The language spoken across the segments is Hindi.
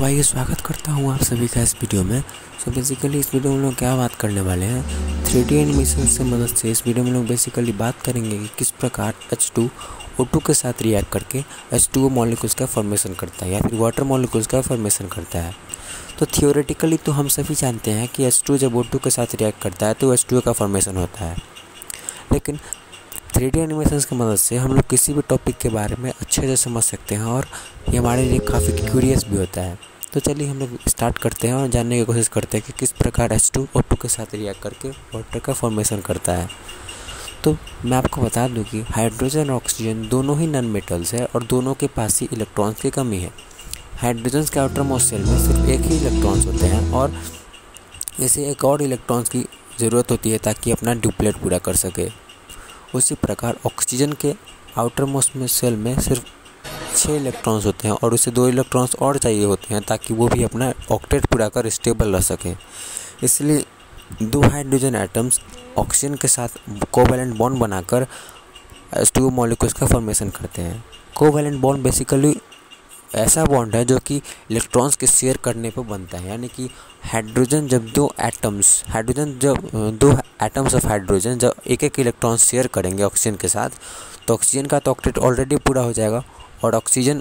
तो आइए स्वागत करता हूँ आप सभी का इस वीडियो में। सो बेसिकली इस वीडियो में हम लोग क्या बात करने वाले हैं 3D एनिमेशन से मदद से। इस वीडियो में लोग बेसिकली बात करेंगे कि किस प्रकार H2O2 के साथ रिएक्ट करके H2O मॉलिक्यूल्स का फॉर्मेशन करता है या फिर वाटर मॉलिक्यूल्स का फॉर्मेशन करता है। तो थियोरेटिकली तो हम सभी जानते हैं कि H2 जब O2 के साथ रिएक्ट करता है तो H2O का फॉर्मेशन होता है, लेकिन 3D एनिमेशंस की मदद से हम लोग किसी भी टॉपिक के बारे में अच्छे से समझ सकते हैं और ये हमारे लिए काफ़ी क्यूरियस भी होता है। तो चलिए हम लोग स्टार्ट करते हैं और जानने की कोशिश करते हैं कि किस प्रकार H2O2 के साथ रिएक्ट करके वाटर का फॉर्मेशन करता है। तो मैं आपको बता दूं कि हाइड्रोजन और ऑक्सीजन दोनों ही नॉन मेटल्स है और दोनों के पास ही इलेक्ट्रॉन्स की कमी है। हाइड्रोजन के आउटर मोस्ट सेल में सिर्फ एक ही इलेक्ट्रॉन्स होते हैं और इसे एक और इलेक्ट्रॉन्स की ज़रूरत होती है ताकि अपना डुप्लेट पूरा कर सके। उसी प्रकार ऑक्सीजन के आउटर मोस्ट में सेल में सिर्फ 6 इलेक्ट्रॉन्स होते हैं और उसे 2 इलेक्ट्रॉन्स और चाहिए होते हैं ताकि वो भी अपना ऑक्टेट पूरा कर स्टेबल रह सकें। इसलिए 2 हाइड्रोजन एटम्स ऑक्सीजन के साथ कोवैलेंट बॉन्ड बनाकर H2O मॉलिक्यूल्स का फॉर्मेशन करते हैं। कोवैलेंट बॉन्ड बेसिकली ऐसा बॉन्ड है जो कि इलेक्ट्रॉन्स के शेयर करने पर बनता है, यानी कि हाइड्रोजन जब दो एटम्स ऑफ हाइड्रोजन जब एक इलेक्ट्रॉन शेयर करेंगे ऑक्सीजन के साथ तो ऑक्सीजन का तो ऑक्टेट ऑलरेडी पूरा हो जाएगा और ऑक्सीजन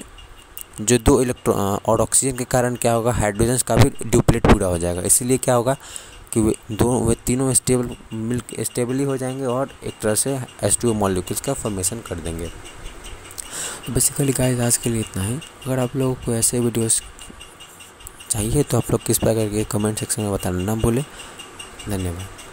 के कारण क्या होगा, हाइड्रोजन का भी डुप्लेट पूरा हो जाएगा। इसीलिए क्या होगा कि वे तीनों स्टेबली हो जाएंगे और एक तरह से H2O मॉलिक्यूल्स का फॉर्मेशन कर देंगे। तो बेसिकली गाइस आज के लिए इतना ही। अगर आप लोगों को ऐसे वीडियोस चाहिए तो आप लोग किस प्रकार के कमेंट सेक्शन में बताना ना भूलें। धन्यवाद।